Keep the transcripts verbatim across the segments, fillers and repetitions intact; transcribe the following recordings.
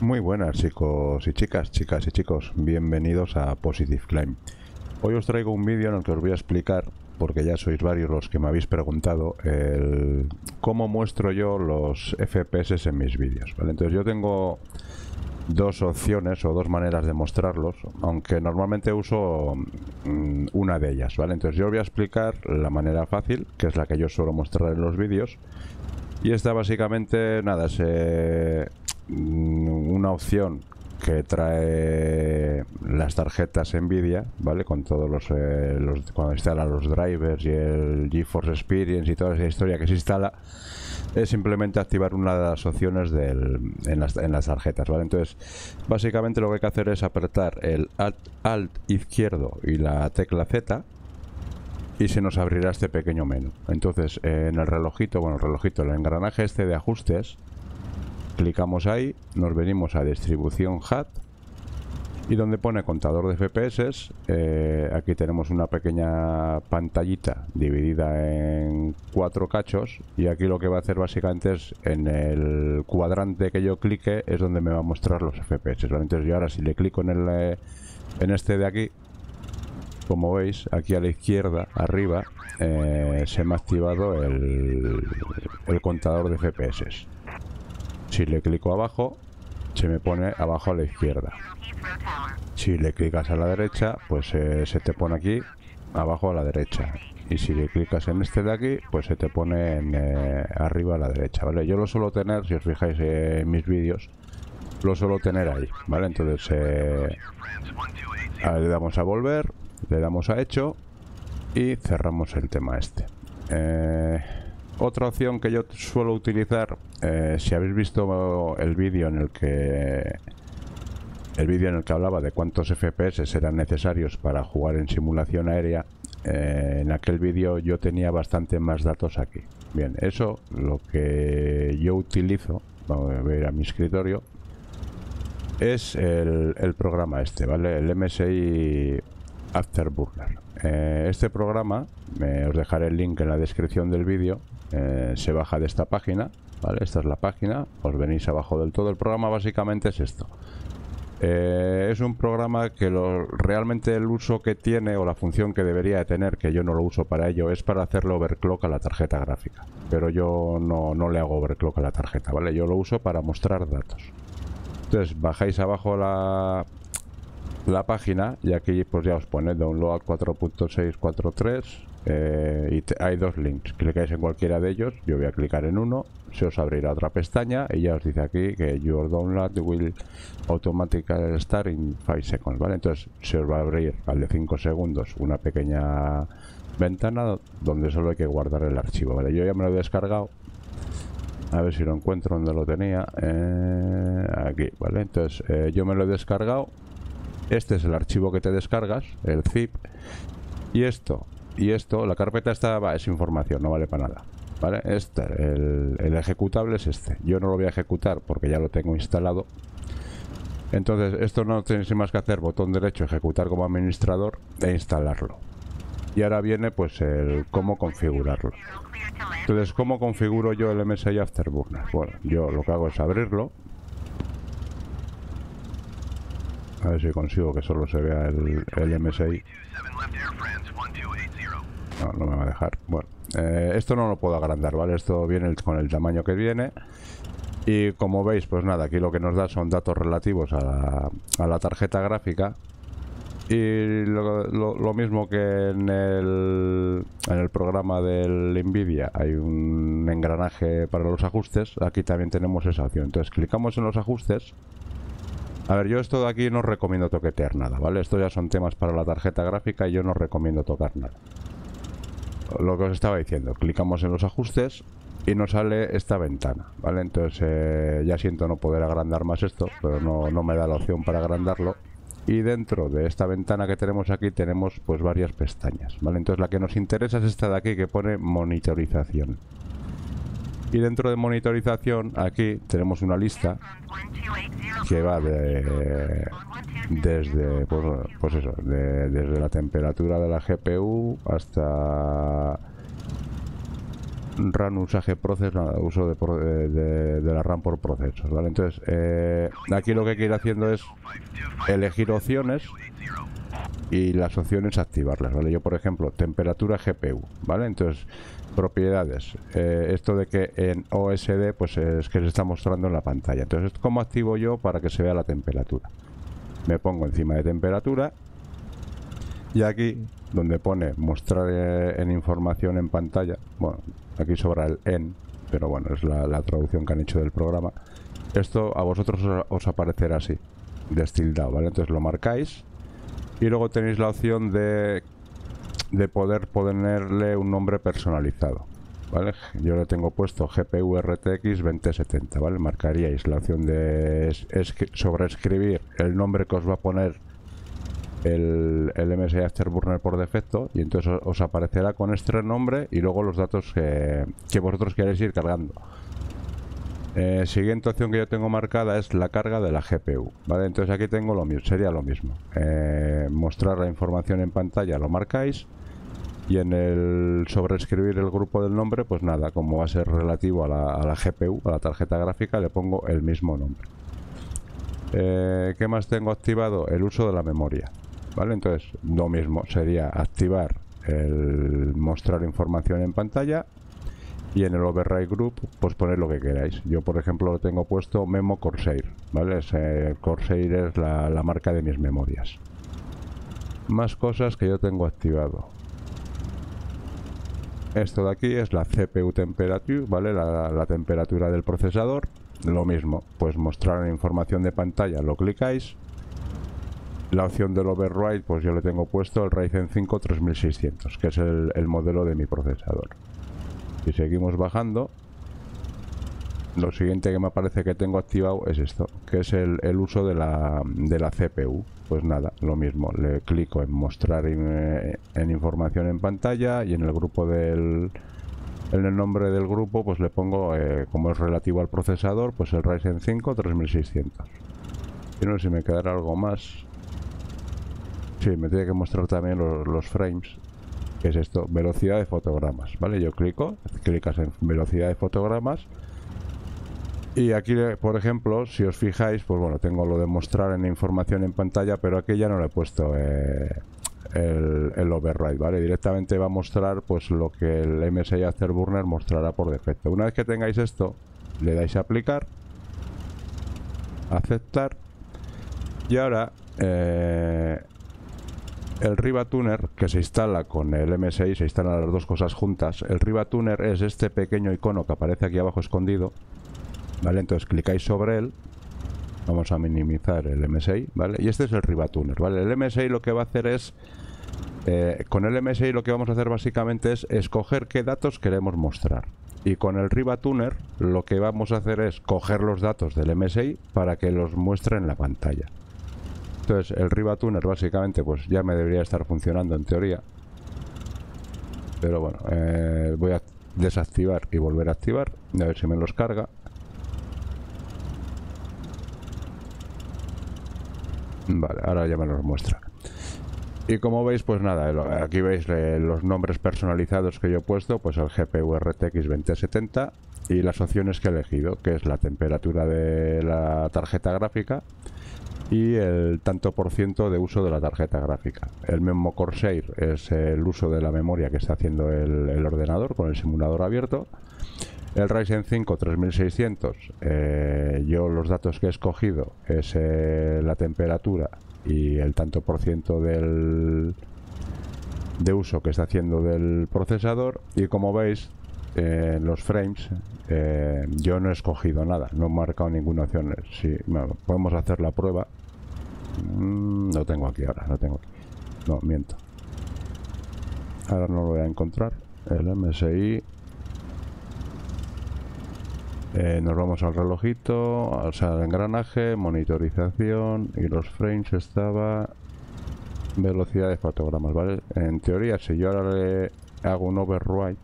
Muy buenas chicos y chicas, chicas y chicos, bienvenidos a Positive Climb. Hoy os traigo un vídeo en el que os voy a explicar, porque ya sois varios los que me habéis preguntado, el cómo muestro yo los F P S en mis vídeos, ¿vale? Entonces yo tengo dos opciones o dos maneras de mostrarlos, aunque normalmente uso una de ellas, ¿vale? Entonces yo os voy a explicar la manera fácil, que es la que yo suelo mostrar en los vídeos, y esta básicamente, nada, se... una opción que trae las tarjetas NVIDIA, ¿vale? Con todos los, eh, los cuando instalan los drivers y el GeForce Experience y toda esa historia que se instala, es simplemente activar una de las opciones del, en, las, en las tarjetas, ¿vale? Entonces, básicamente lo que hay que hacer es apretar el Alt, Alt izquierdo y la tecla Z, y se nos abrirá este pequeño menú. Entonces, eh, en el relojito, bueno, el relojito, el engranaje este de ajustes, clicamos ahí, nos venimos a distribución H U D y donde pone contador de F P S, eh, aquí tenemos una pequeña pantallita dividida en cuatro cachos, y aquí lo que va a hacer básicamente es, en el cuadrante que yo clique, es donde me va a mostrar los F P S, ¿vale? Entonces yo ahora, si le clico en, el, en este de aquí, como veis, aquí a la izquierda, arriba, eh, se me ha activado el, el contador de F P S. Si le clico abajo, se me pone abajo a la izquierda. Si le clicas a la derecha, pues eh, se te pone aquí, abajo a la derecha. Y si le clicas en este de aquí, pues se te pone en, eh, arriba a la derecha, ¿vale? Yo lo suelo tener, si os fijáis eh, en mis vídeos, lo suelo tener ahí, ¿vale? Entonces, eh, ahora le damos a volver, le damos a hecho y cerramos el tema este. Eh... Otra opción que yo suelo utilizar, eh, si habéis visto el vídeo en el que el vídeo en el que hablaba de cuántos F P S eran necesarios para jugar en simulación aérea, eh, en aquel vídeo yo tenía bastante más datos aquí. Bien, eso lo que yo utilizo, vamos a ver a mi escritorio, es el, el programa este, ¿vale? El M S I Afterburner. Eh, este programa, eh, os dejaré el link en la descripción del vídeo, eh, se baja de esta página, ¿vale? Esta es la página, os venís abajo del todo. El programa básicamente es esto. Eh, es un programa que lo, realmente el uso que tiene o la función que debería de tener, que yo no lo uso para ello, es para hacerle overclock a la tarjeta gráfica. Pero yo no, no le hago overclock a la tarjeta, ¿vale? Yo lo uso para mostrar datos. Entonces bajáis abajo la... la página, y aquí pues ya os pone download cuatro punto seis cuatro tres, eh, y te, hay dos links, clicáis en cualquiera de ellos. Yo voy a clicar en uno, se os abrirá otra pestaña y ya os dice aquí que your download will automatically start in five seconds, ¿vale? Entonces se os va a abrir al de cinco segundos una pequeña ventana donde solo hay que guardar el archivo, ¿vale? Yo ya me lo he descargado, a ver si lo encuentro donde lo tenía, eh, aquí, ¿vale? Entonces eh, yo me lo he descargado. Este es el archivo que te descargas, el zip, y esto, y esto, la carpeta esta va, es información, no vale para nada, ¿vale? Este, el, el ejecutable es este. Yo no lo voy a ejecutar porque ya lo tengo instalado. Entonces esto no tenéis más que hacer, botón derecho, ejecutar como administrador e instalarlo. Y ahora viene pues el cómo configurarlo. Entonces, ¿cómo configuro yo el M S I Afterburner? Bueno, yo lo que hago es abrirlo. A ver si consigo que solo se vea el, el M S I. No, no me va a dejar. Bueno, eh, esto no lo puedo agrandar, ¿vale? Esto viene el, con el tamaño que viene. Y como veis, pues nada, aquí lo que nos da son datos relativos a la, a la tarjeta gráfica. Y lo, lo, lo mismo que en el, en el programa del NVIDIA hay un engranaje para los ajustes, aquí también tenemos esa opción. Entonces clicamos en los ajustes. A ver, yo esto de aquí no os recomiendo toquetear nada, ¿vale? Esto ya son temas para la tarjeta gráfica y yo no os recomiendo tocar nada. Lo que os estaba diciendo, clicamos en los ajustes y nos sale esta ventana, ¿vale? Entonces eh, ya siento no poder agrandar más esto, pero no, no me da la opción para agrandarlo. Y dentro de esta ventana que tenemos aquí tenemos pues varias pestañas, ¿vale? Entonces la que nos interesa es esta de aquí que pone monitorización. Y dentro de monitorización, aquí tenemos una lista que va de, desde, pues, pues eso, de, desde la temperatura de la G P U hasta RAM usaje proces, nada, uso de, de, de la RAM por procesos, ¿vale? Entonces, eh, aquí lo que hay que ir haciendo es elegir opciones y las opciones activarlas, ¿vale? Yo, por ejemplo, temperatura G P U, ¿vale? Entonces, propiedades, eh, esto de que en O S D, pues es que se está mostrando en la pantalla. Entonces, ¿cómo activo yo para que se vea la temperatura? Me pongo encima de temperatura y aquí donde pone mostrar eh, en información en pantalla, bueno, aquí sobra el en, pero bueno, es la, la traducción que han hecho del programa. Esto a vosotros os, os aparecerá así, destildado, ¿vale? Entonces lo marcáis y luego tenéis la opción de, de poder ponerle un nombre personalizado, ¿vale? Yo le tengo puesto G P U R T X veinte setenta, ¿vale? Marcaríais la opción de es, es, sobreescribir el nombre que os va a poner El, el M S I Afterburner por defecto, y entonces os, os aparecerá con este nombre y luego los datos que, que vosotros queréis ir cargando. Eh, siguiente opción que yo tengo marcada es la carga de la G P U, ¿vale? Entonces aquí tengo lo mismo, sería lo mismo. Eh, mostrar la información en pantalla lo marcáis, y en el sobreescribir el grupo del nombre, pues nada, como va a ser relativo a la, a la G P U, a la tarjeta gráfica, le pongo el mismo nombre. Eh, ¿Qué más tengo activado? El uso de la memoria, ¿vale? Entonces lo mismo, sería activar el mostrar información en pantalla y en el override group pues poner lo que queráis. Yo, por ejemplo, lo tengo puesto Memo Corsair, ¿vale? Ese Corsair es la, la marca de mis memorias. Más cosas que yo tengo activado. Esto de aquí es la C P U temperature, ¿vale? La, la temperatura del procesador. Lo mismo, pues mostrar información de pantalla, lo clicáis. La opción del override, pues yo le tengo puesto el Ryzen cinco tres mil seiscientos, que es el, el modelo de mi procesador. Y seguimos bajando. Lo siguiente que me parece que tengo activado es esto, que es el, el uso de la, de la C P U. Pues nada, lo mismo, le clico en mostrar en, en información en pantalla y en el grupo del... En el nombre del grupo, pues le pongo, eh, como es relativo al procesador, pues el Ryzen cinco tres mil seiscientos. Y no sé si me quedará algo más. Sí, me tiene que mostrar también los, los frames. ¿Qué es esto? Velocidad de fotogramas, ¿vale? Yo clico, clicas en velocidad de fotogramas. Y aquí, por ejemplo, si os fijáis, pues bueno, tengo lo de mostrar en información en pantalla, pero aquí ya no le he puesto... Eh, El, el override, ¿vale? Directamente va a mostrar pues lo que el M S I Afterburner mostrará por defecto. Una vez que tengáis esto, le dais a aplicar, aceptar, y ahora eh, el Riva Tuner, que se instala con el M S I, se instalan las dos cosas juntas. El Riva Tuner es este pequeño icono que aparece aquí abajo escondido, ¿vale? Entonces clicáis sobre él. Vamos a minimizar el M S I, ¿vale? Y este es el Riva Tuner, ¿vale? El M S I lo que va a hacer es... Eh, con el M S I lo que vamos a hacer básicamente es escoger qué datos queremos mostrar. Y con el Riva Tuner lo que vamos a hacer es coger los datos del M S I para que los muestre en la pantalla. Entonces el Riva Tuner básicamente pues ya me debería estar funcionando en teoría. Pero bueno, eh, voy a desactivar y volver a activar. A ver si me los carga. Vale, ahora ya me los muestra. Y como veis, pues nada, aquí veis los nombres personalizados que yo he puesto, pues el G P U R T X veinte setenta y las opciones que he elegido, que es la temperatura de la tarjeta gráfica y el tanto por ciento de uso de la tarjeta gráfica. El Memo Corsair es el uso de la memoria que está haciendo el, el ordenador con el simulador abierto. El Ryzen cinco tres mil seiscientos, eh, yo los datos que he escogido es eh, la temperatura y el tanto por ciento del, de uso que está haciendo del procesador. Y como veis, eh, en los frames eh, yo no he escogido nada, no he marcado ninguna opción. Sí, bueno, podemos hacer la prueba. Mm, lo tengo aquí ahora, lo tengo aquí. No, miento. Ahora no lo voy a encontrar. El M S I... Eh, nos vamos al relojito, o sea, al engranaje, monitorización y los frames estaba velocidad de fotogramas, ¿vale? En teoría, si yo ahora le hago un override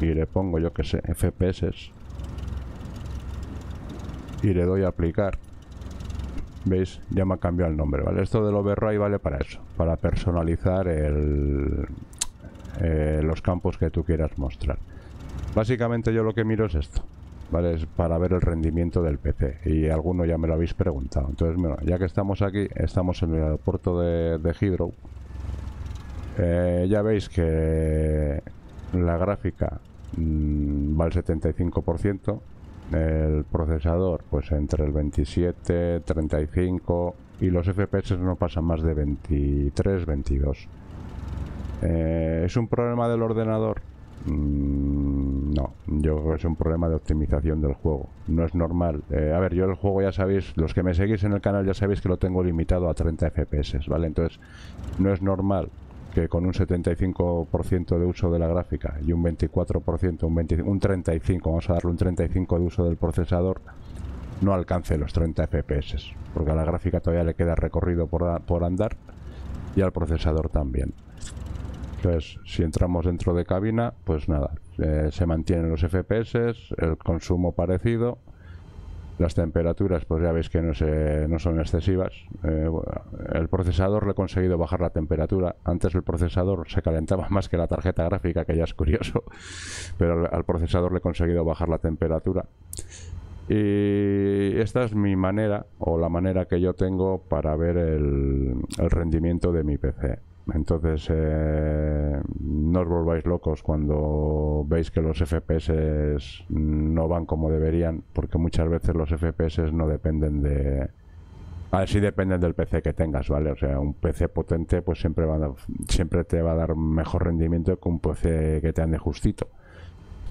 y le pongo, yo que sé, F P S y le doy a aplicar, ¿veis? Ya me ha cambiado el nombre, ¿vale? Esto del override vale para eso, para personalizar el, eh, los campos que tú quieras mostrar. Básicamente yo lo que miro es esto, ¿vale? Es para ver el rendimiento del P C. Y alguno ya me lo habéis preguntado. Entonces, bueno, ya que estamos aquí, estamos en el aeropuerto de, de Heathrow. Eh, ya veis que la gráfica mmm, va al setenta y cinco por ciento. El procesador, pues entre el veintisiete, treinta y cinco, y los F P S no pasan más de veintitrés, veintidós. Eh, ¿Es un problema del ordenador? Mm, no, yo creo que es un problema de optimización del juego. No es normal. Eh, a ver, yo el juego ya sabéis, los que me seguís en el canal ya sabéis que lo tengo limitado a treinta F P S, ¿vale? Entonces, no es normal que con un setenta y cinco por ciento de uso de la gráfica y un veinticuatro por ciento, un, veinte, un treinta y cinco por ciento, vamos a darle un treinta y cinco por ciento de uso del procesador, no alcance los treinta F P S, porque a la gráfica todavía le queda recorrido por, por andar y al procesador también. Entonces, si entramos dentro de cabina, pues nada, eh, se mantienen los F P S, el consumo parecido. Las temperaturas, pues ya veis que no, se, no son excesivas. Eh, bueno, el procesador le he conseguido bajar la temperatura. Antes el procesador se calentaba más que la tarjeta gráfica, que ya es curioso. Pero al procesador le he conseguido bajar la temperatura. Y esta es mi manera, o la manera que yo tengo para ver el, el rendimiento de mi P C. Entonces, eh, no os volváis locos cuando veis que los F P S no van como deberían, porque muchas veces los F P S no dependen de... A ver, sí dependen del P C que tengas, ¿vale? O sea, un P C potente pues siempre, va a, siempre te va a dar mejor rendimiento que un P C que te ande justito.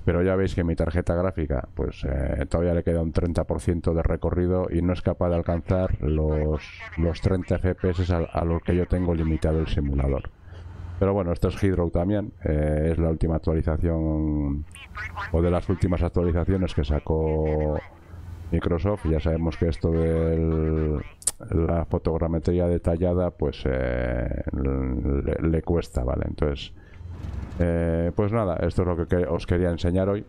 Pero ya veis que mi tarjeta gráfica, pues eh, todavía le queda un treinta por ciento de recorrido y no es capaz de alcanzar los, los treinta F P S a, a los que yo tengo limitado el simulador. Pero bueno, esto es Heathrow también, eh, es la última actualización o de las últimas actualizaciones que sacó Microsoft. Ya sabemos que esto de la fotogrametría detallada, pues eh, le, le cuesta, ¿vale? Entonces... Eh, pues nada, esto es lo que os quería enseñar hoy.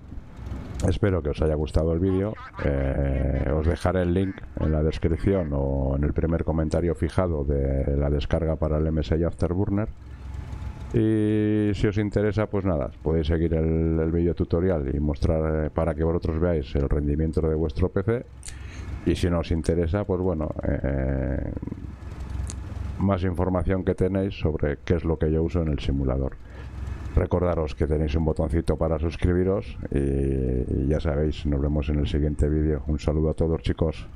Espero que os haya gustado el vídeo. eh, Os dejaré el link en la descripción o en el primer comentario fijado de la descarga para el M S I Afterburner. Y si os interesa, pues nada, podéis seguir el, el vídeo tutorial y mostrar eh, para que vosotros veáis el rendimiento de vuestro P C. Y si no os interesa, pues bueno... Eh, más información que tenéis sobre qué es lo que yo uso en el simulador. Recordaros que tenéis un botoncito para suscribiros y, y ya sabéis, nos vemos en el siguiente vídeo. Un saludo a todos, chicos.